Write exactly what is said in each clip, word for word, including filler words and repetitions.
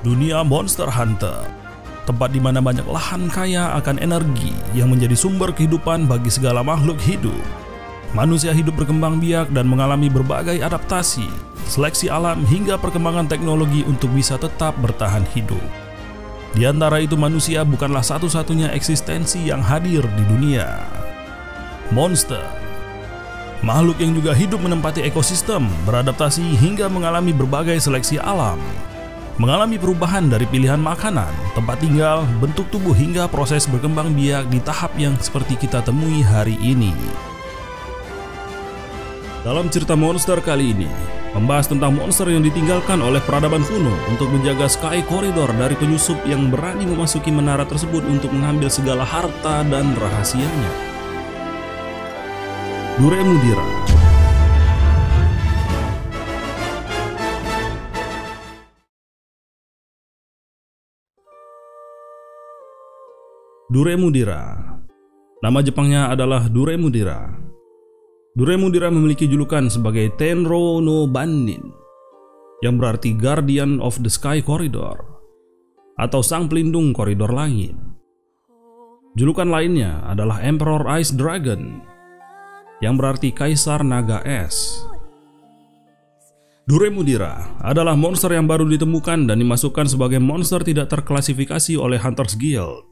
Dunia Monster Hunter, tempat di mana banyak lahan kaya akan energi yang menjadi sumber kehidupan bagi segala makhluk hidup. Manusia hidup berkembang biak dan mengalami berbagai adaptasi, seleksi alam hingga perkembangan teknologi untuk bisa tetap bertahan hidup. Di antara itu, manusia bukanlah satu-satunya eksistensi yang hadir di dunia. Monster, makhluk yang juga hidup menempati ekosistem, beradaptasi hingga mengalami berbagai seleksi alam. Mengalami perubahan dari pilihan makanan, tempat tinggal, bentuk tubuh hingga proses berkembang biak di tahap yang seperti kita temui hari ini. Dalam cerita monster kali ini, membahas tentang monster yang ditinggalkan oleh peradaban kuno untuk menjaga Sky Corridor dari penyusup yang berani memasuki menara tersebut untuk mengambil segala harta dan rahasianya. Duremudira. Duremudira. Nama Jepangnya adalah Duremudira. Duremudira memiliki julukan sebagai Tenro no Banin, yang berarti Guardian of the Sky Corridor, atau Sang Pelindung Koridor Langit. Julukan lainnya adalah Emperor Ice Dragon, yang berarti Kaisar Naga Es. Duremudira adalah monster yang baru ditemukan dan dimasukkan sebagai monster tidak terklasifikasi oleh Hunter's Guild.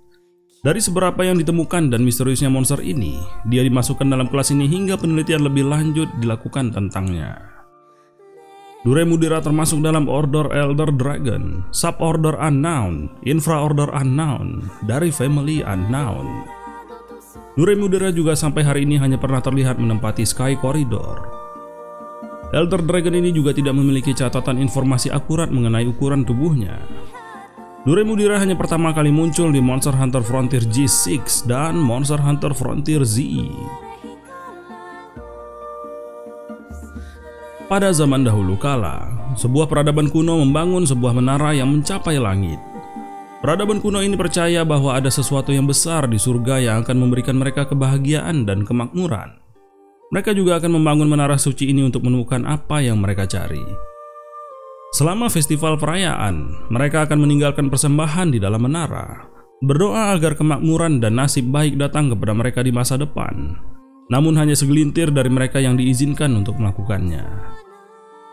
Dari seberapa yang ditemukan dan misteriusnya monster ini, dia dimasukkan dalam kelas ini hingga penelitian lebih lanjut dilakukan tentangnya. Duremudira termasuk dalam Order Elder Dragon, Suborder Unknown, Infraorder Unknown, dari Family Unknown. Duremudira juga sampai hari ini hanya pernah terlihat menempati Sky Corridor. Elder Dragon ini juga tidak memiliki catatan informasi akurat mengenai ukuran tubuhnya. Duremudira hanya pertama kali muncul di Monster Hunter Frontier G enam dan Monster Hunter Frontier Z. Pada zaman dahulu kala, sebuah peradaban kuno membangun sebuah menara yang mencapai langit. Peradaban kuno ini percaya bahwa ada sesuatu yang besar di surga yang akan memberikan mereka kebahagiaan dan kemakmuran. Mereka juga akan membangun menara suci ini untuk menemukan apa yang mereka cari. Selama festival perayaan, mereka akan meninggalkan persembahan di dalam menara, berdoa agar kemakmuran dan nasib baik datang kepada mereka di masa depan. Namun hanya segelintir dari mereka yang diizinkan untuk melakukannya.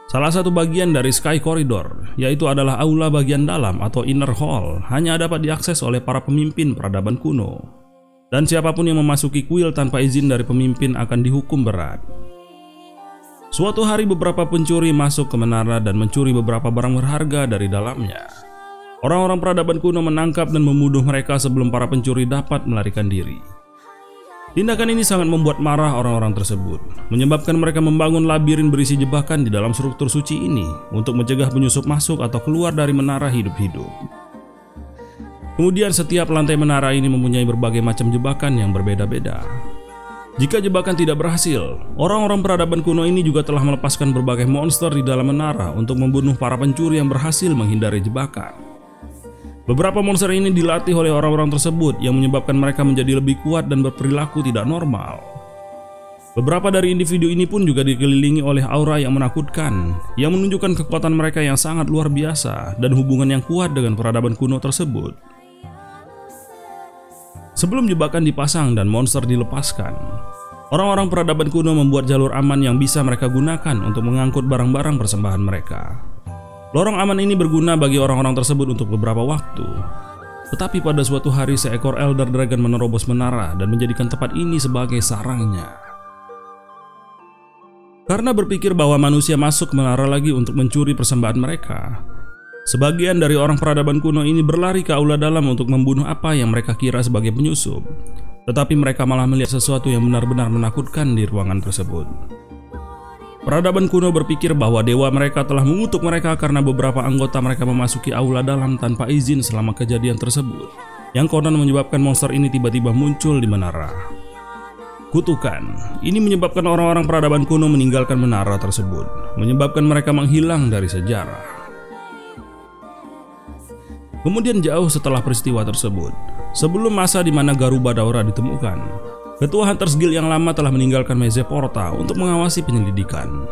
Salah satu bagian dari Sky Corridor, yaitu adalah aula bagian dalam atau Inner Hall, hanya dapat diakses oleh para pemimpin peradaban kuno. Dan siapapun yang memasuki kuil tanpa izin dari pemimpin akan dihukum berat. Suatu hari beberapa pencuri masuk ke menara dan mencuri beberapa barang berharga dari dalamnya. Orang-orang peradaban kuno menangkap dan membunuh mereka sebelum para pencuri dapat melarikan diri. Tindakan ini sangat membuat marah orang-orang tersebut, menyebabkan mereka membangun labirin berisi jebakan di dalam struktur suci ini untuk mencegah penyusup masuk atau keluar dari menara hidup-hidup. Kemudian setiap lantai menara ini mempunyai berbagai macam jebakan yang berbeda-beda. Jika jebakan tidak berhasil, orang-orang peradaban kuno ini juga telah melepaskan berbagai monster di dalam menara untuk membunuh para pencuri yang berhasil menghindari jebakan. Beberapa monster ini dilatih oleh orang-orang tersebut yang menyebabkan mereka menjadi lebih kuat dan berperilaku tidak normal. Beberapa dari individu ini pun juga dikelilingi oleh aura yang menakutkan, yang menunjukkan kekuatan mereka yang sangat luar biasa dan hubungan yang kuat dengan peradaban kuno tersebut. Sebelum jebakan dipasang dan monster dilepaskan, orang-orang peradaban kuno membuat jalur aman yang bisa mereka gunakan untuk mengangkut barang-barang persembahan mereka. Lorong aman ini berguna bagi orang-orang tersebut untuk beberapa waktu. Tetapi pada suatu hari seekor Elder Dragon menerobos menara dan menjadikan tempat ini sebagai sarangnya. Karena berpikir bahwa manusia masuk menara lagi untuk mencuri persembahan mereka, sebagian dari orang peradaban kuno ini berlari ke aula dalam untuk membunuh apa yang mereka kira sebagai penyusup. Tetapi mereka malah melihat sesuatu yang benar-benar menakutkan di ruangan tersebut. Peradaban kuno berpikir bahwa dewa mereka telah mengutuk mereka karena beberapa anggota mereka memasuki aula dalam tanpa izin selama kejadian tersebut, yang konon menyebabkan monster ini tiba-tiba muncul di menara. Kutukan ini menyebabkan orang-orang peradaban kuno meninggalkan menara tersebut, menyebabkan mereka menghilang dari sejarah. Kemudian jauh setelah peristiwa tersebut, sebelum masa di mana Garuba Daura ditemukan, ketua Hunter's Guild yang lama telah meninggalkan Mezeporta untuk mengawasi penyelidikan.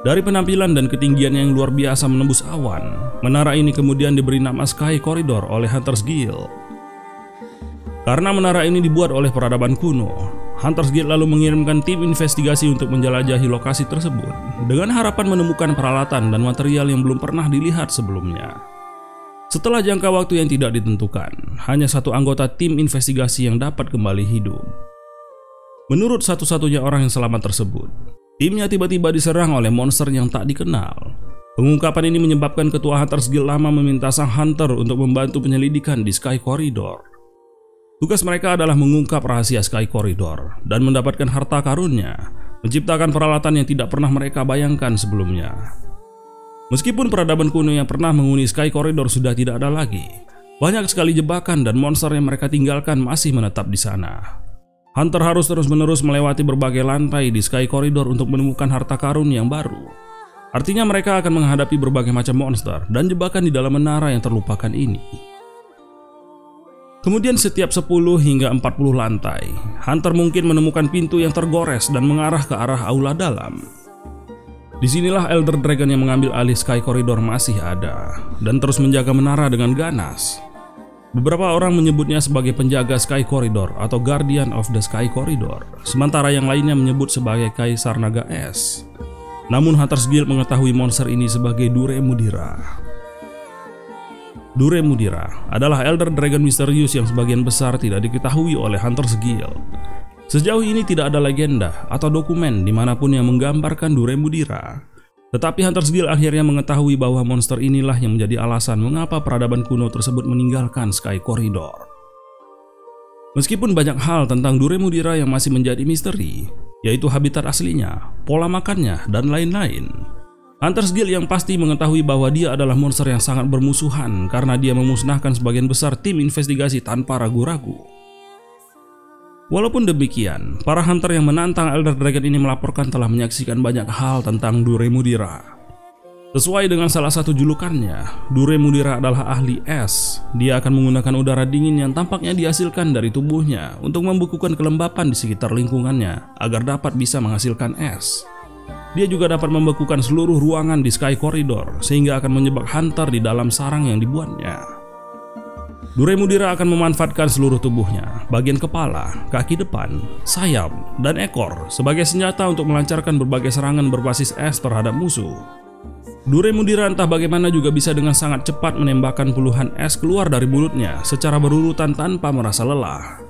Dari penampilan dan ketinggiannya yang luar biasa menembus awan, menara ini kemudian diberi nama Sky Corridor oleh Hunter's Guild. Karena menara ini dibuat oleh peradaban kuno, Hunter's Guild lalu mengirimkan tim investigasi untuk menjelajahi lokasi tersebut dengan harapan menemukan peralatan dan material yang belum pernah dilihat sebelumnya. Setelah jangka waktu yang tidak ditentukan, hanya satu anggota tim investigasi yang dapat kembali hidup. Menurut satu-satunya orang yang selamat tersebut, timnya tiba-tiba diserang oleh monster yang tak dikenal. Pengungkapan ini menyebabkan ketua Hunter's Guild lama meminta sang Hunter untuk membantu penyelidikan di Sky Corridor. Tugas mereka adalah mengungkap rahasia Sky Corridor dan mendapatkan harta karunnya, menciptakan peralatan yang tidak pernah mereka bayangkan sebelumnya. Meskipun peradaban kuno yang pernah menghuni Sky Corridor sudah tidak ada lagi, banyak sekali jebakan dan monster yang mereka tinggalkan masih menetap di sana. Hunter harus terus-menerus melewati berbagai lantai di Sky Corridor untuk menemukan harta karun yang baru. Artinya mereka akan menghadapi berbagai macam monster dan jebakan di dalam menara yang terlupakan ini. Kemudian setiap sepuluh hingga empat puluh lantai, Hunter mungkin menemukan pintu yang tergores dan mengarah ke arah aula dalam. Disinilah Elder Dragon yang mengambil alih Sky Corridor masih ada dan terus menjaga menara dengan ganas. Beberapa orang menyebutnya sebagai penjaga Sky Corridor atau Guardian of the Sky Corridor, sementara yang lainnya menyebut sebagai Kaisar Naga Es. Namun Hunter's Guild mengetahui monster ini sebagai Duremudira. Duremudira adalah Elder Dragon misterius yang sebagian besar tidak diketahui oleh Hunter's Guild. Sejauh ini tidak ada legenda atau dokumen dimanapun yang menggambarkan Duremudira. Tetapi Hunter's Guild akhirnya mengetahui bahwa monster inilah yang menjadi alasan mengapa peradaban kuno tersebut meninggalkan Sky Corridor. Meskipun banyak hal tentang Duremudira yang masih menjadi misteri, yaitu habitat aslinya, pola makannya, dan lain-lain, Hunter's Guild yang pasti mengetahui bahwa dia adalah monster yang sangat bermusuhan karena dia memusnahkan sebagian besar tim investigasi tanpa ragu-ragu. Walaupun demikian, para hunter yang menantang Elder Dragon ini melaporkan telah menyaksikan banyak hal tentang Duremudira. Sesuai dengan salah satu julukannya, Duremudira adalah ahli es. Dia akan menggunakan udara dingin yang tampaknya dihasilkan dari tubuhnya untuk membekukan kelembapan di sekitar lingkungannya agar dapat bisa menghasilkan es. Dia juga dapat membekukan seluruh ruangan di Sky Corridor sehingga akan menjebak hunter di dalam sarang yang dibuatnya. Duremudira akan memanfaatkan seluruh tubuhnya, bagian kepala, kaki depan, sayap, dan ekor sebagai senjata untuk melancarkan berbagai serangan berbasis es terhadap musuh. Duremudira entah bagaimana juga bisa dengan sangat cepat menembakkan puluhan es keluar dari mulutnya secara berurutan tanpa merasa lelah.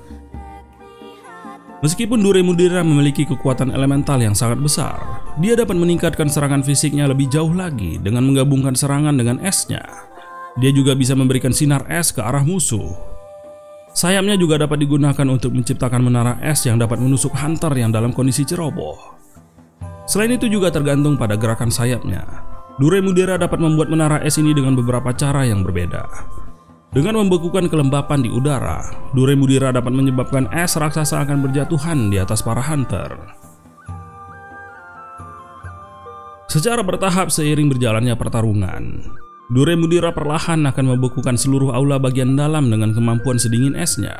Meskipun Duremudira memiliki kekuatan elemental yang sangat besar, dia dapat meningkatkan serangan fisiknya lebih jauh lagi dengan menggabungkan serangan dengan esnya. Dia juga bisa memberikan sinar es ke arah musuh. Sayapnya juga dapat digunakan untuk menciptakan menara es yang dapat menusuk hunter yang dalam kondisi ceroboh. Selain itu juga tergantung pada gerakan sayapnya. Duremudira dapat membuat menara es ini dengan beberapa cara yang berbeda. Dengan membekukan kelembapan di udara, Duremudira dapat menyebabkan es raksasa akan berjatuhan di atas para hunter. Secara bertahap seiring berjalannya pertarungan, Duremudira perlahan akan membekukan seluruh aula bagian dalam dengan kemampuan sedingin esnya.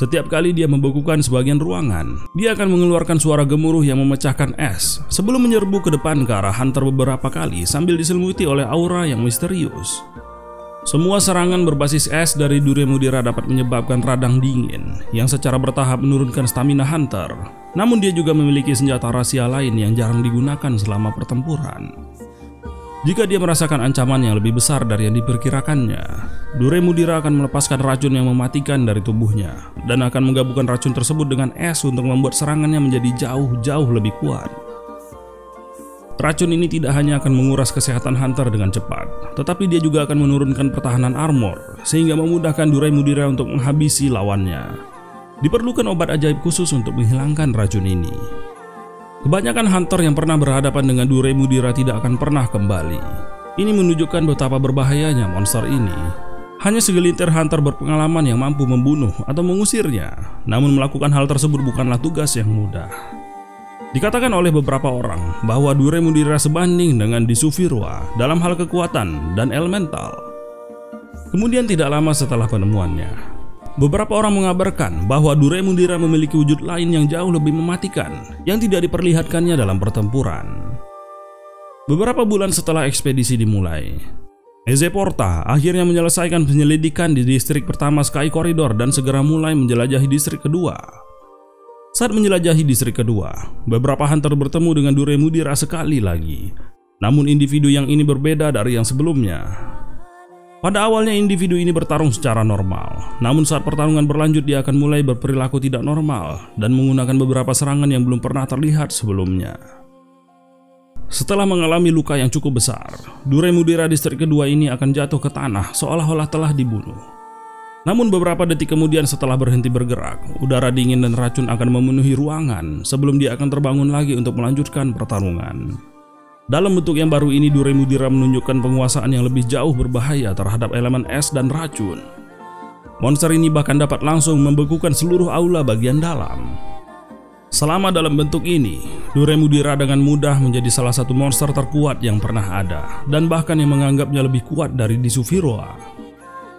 Setiap kali dia membekukan sebagian ruangan, dia akan mengeluarkan suara gemuruh yang memecahkan es sebelum menyerbu ke depan ke arah hunter beberapa kali sambil diselimuti oleh aura yang misterius. Semua serangan berbasis es dari Duremudira dapat menyebabkan radang dingin yang secara bertahap menurunkan stamina hunter. Namun dia juga memiliki senjata rahasia lain yang jarang digunakan selama pertempuran. Jika dia merasakan ancaman yang lebih besar dari yang diperkirakannya, Duremudira akan melepaskan racun yang mematikan dari tubuhnya dan akan menggabungkan racun tersebut dengan es untuk membuat serangannya menjadi jauh-jauh lebih kuat. Racun ini tidak hanya akan menguras kesehatan hunter dengan cepat, tetapi dia juga akan menurunkan pertahanan armor sehingga memudahkan Duremudira untuk menghabisi lawannya. Diperlukan obat ajaib khusus untuk menghilangkan racun ini. Kebanyakan hunter yang pernah berhadapan dengan Duremudira tidak akan pernah kembali. Ini menunjukkan betapa berbahayanya monster ini. Hanya segelintir hunter berpengalaman yang mampu membunuh atau mengusirnya, namun melakukan hal tersebut bukanlah tugas yang mudah. Dikatakan oleh beberapa orang bahwa Duremudira sebanding dengan Disufirwa dalam hal kekuatan dan elemental. Kemudian tidak lama setelah penemuannya, beberapa orang mengabarkan bahwa Duremudira memiliki wujud lain yang jauh lebih mematikan yang tidak diperlihatkannya dalam pertempuran. Beberapa bulan setelah ekspedisi dimulai, Heze Porta akhirnya menyelesaikan penyelidikan di distrik pertama Sky Corridor dan segera mulai menjelajahi distrik kedua. Saat menjelajahi distrik kedua, beberapa hunter bertemu dengan Duremudira sekali lagi. Namun individu yang ini berbeda dari yang sebelumnya. Pada awalnya individu ini bertarung secara normal, namun saat pertarungan berlanjut dia akan mulai berperilaku tidak normal dan menggunakan beberapa serangan yang belum pernah terlihat sebelumnya. Setelah mengalami luka yang cukup besar, Duremudira distrik kedua ini akan jatuh ke tanah seolah-olah telah dibunuh. Namun beberapa detik kemudian setelah berhenti bergerak, udara dingin dan racun akan memenuhi ruangan sebelum dia akan terbangun lagi untuk melanjutkan pertarungan. Dalam bentuk yang baru ini, Duremudira menunjukkan penguasaan yang lebih jauh berbahaya terhadap elemen es dan racun. Monster ini bahkan dapat langsung membekukan seluruh aula bagian dalam. Selama dalam bentuk ini, Duremudira dengan mudah menjadi salah satu monster terkuat yang pernah ada, dan bahkan yang menganggapnya lebih kuat dari Disufirwa.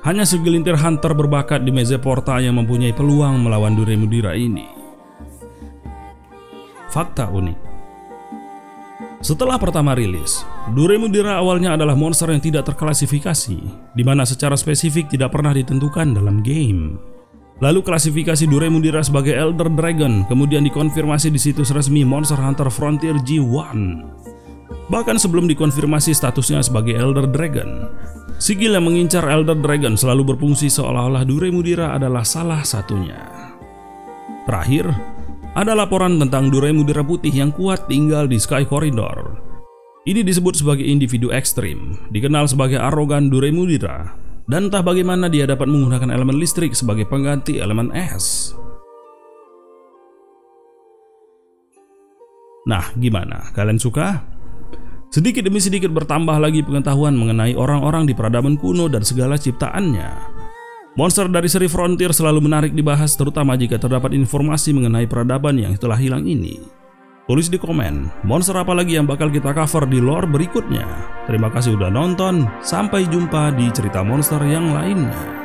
Hanya segelintir hunter berbakat di Mezeporta yang mempunyai peluang melawan Duremudira ini. Fakta unik. Setelah pertama rilis, Duremudira awalnya adalah monster yang tidak terklasifikasi, di mana secara spesifik tidak pernah ditentukan dalam game. Lalu klasifikasi Duremudira sebagai Elder Dragon kemudian dikonfirmasi di situs resmi Monster Hunter Frontier G satu. Bahkan sebelum dikonfirmasi statusnya sebagai Elder Dragon, sigil yang mengincar Elder Dragon selalu berfungsi seolah-olah Duremudira adalah salah satunya. Terakhir, ada laporan tentang Duremudira putih yang kuat tinggal di Sky Corridor. Ini disebut sebagai individu ekstrim, dikenal sebagai arogan Duremudira, dan entah bagaimana dia dapat menggunakan elemen listrik sebagai pengganti elemen es. Nah, gimana? Kalian suka? Sedikit demi sedikit bertambah lagi pengetahuan mengenai orang-orang di peradaban kuno dan segala ciptaannya. Monster dari seri Frontier selalu menarik dibahas, terutama jika terdapat informasi mengenai peradaban yang telah hilang ini. Tulis di komen, monster apa lagi yang bakal kita cover di lore berikutnya. Terima kasih udah nonton, sampai jumpa di cerita monster yang lainnya.